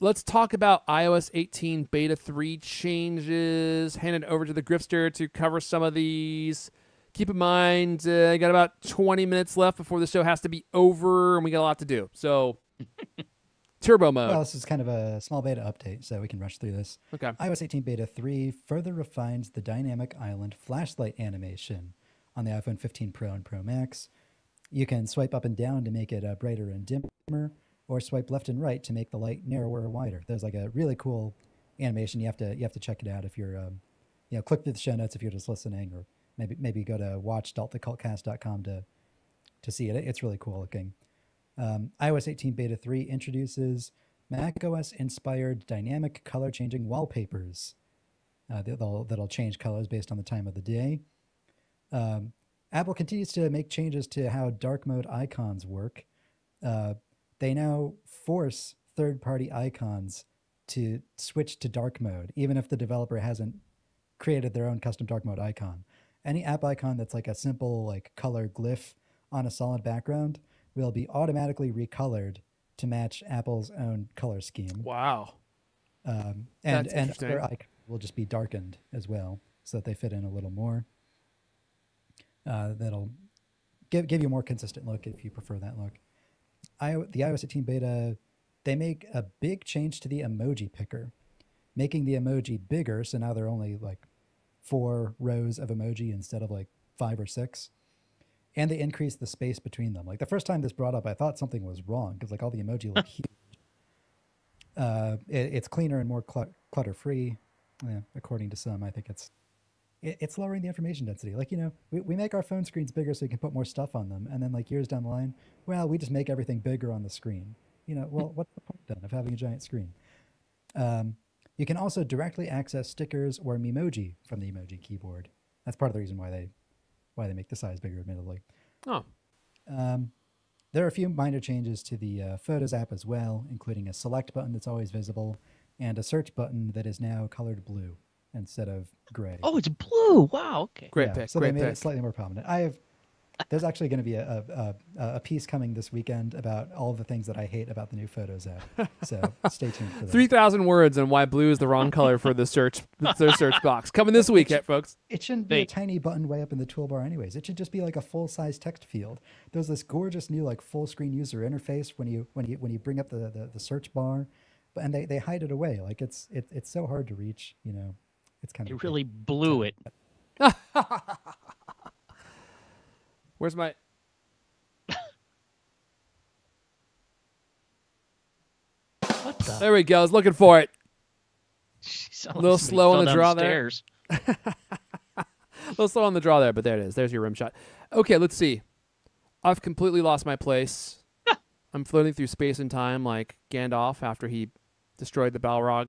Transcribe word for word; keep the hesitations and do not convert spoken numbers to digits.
let's talk about i O S eighteen beta three changes. Hand it over to the Grifter to cover some of these. Keep in mind, uh, I got about twenty minutes left before the show has to be over, and we got a lot to do. So, turbo mode. Well, this is kind of a small beta update, so we can rush through this. Okay. i O S eighteen beta three further refines the Dynamic Island flashlight animation on the iPhone fifteen Pro and Pro Max. You can swipe up and down to make it uh, brighter and dimmer, or swipe left and right to make the light narrower or wider. There's like a really cool animation. You have to you have to check it out if you're, um, you know, click through the show notes if you're just listening, or maybe maybe go to watch dot the cult cast dot com to to see it. It's really cool looking. Um, i O S eighteen beta three introduces macOS inspired dynamic color changing wallpapers uh, that'll that'll change colors based on the time of the day. Um, Apple continues to make changes to how dark mode icons work. Uh, They now force third-party icons to switch to dark mode, even if the developer hasn't created their own custom dark mode icon. Any app icon that's like a simple like color glyph on a solid background will be automatically recolored to match Apple's own color scheme. Wow. Um, and that's and other icons will just be darkened as well, so that they fit in a little more. Uh, that'll give, give you a more consistent look if you prefer that look. I, the i O S eighteen beta, they make a big change to the emoji picker, making the emoji bigger. So now there are only like four rows of emoji instead of like five or six. And they increase the space between them. Like the first time this brought up, I thought something was wrong because like all the emoji look huge. Uh, it, it's cleaner and more cl- clutter-free, yeah, according to some. I think it's it, it's lowering the information density. Like, you know, we, we make our phone screens bigger so we can put more stuff on them. And then like years down the line, well, we just make everything bigger on the screen. You know, well, what's the point then of having a giant screen? Um, you can also directly access stickers or Memoji from the emoji keyboard. That's part of the reason why they why they make the size bigger, admittedly. Oh. Um, there are a few minor changes to the uh, Photos app as well, including a select button that's always visible and a search button that is now colored blue instead of gray. Oh, it's blue. Wow. Okay. Great yeah, pick. So great they made pick. It slightly more prominent. I have... There's actually going to be a, a a piece coming this weekend about all the things that I hate about the new Photos app. So stay tuned for that. three thousand words on why blue is the wrong color for the search the search box. Coming this week, it, folks. It shouldn't be a tiny button way up in the toolbar anyways. It should just be like a full-size text field. There's this gorgeous new like full-screen user interface when you when you when you bring up the, the, the search bar, and they, they hide it away. Like it's it, it's so hard to reach. You know, it's kind of. You really blew it. Where's my... What the... There we go. I was looking for it. A little slow on the draw there. A little slow on the draw there, but there it is. There's your rim shot. Okay, let's see. I've completely lost my place. I'm floating through space and time like Gandalf after he destroyed the Balrog.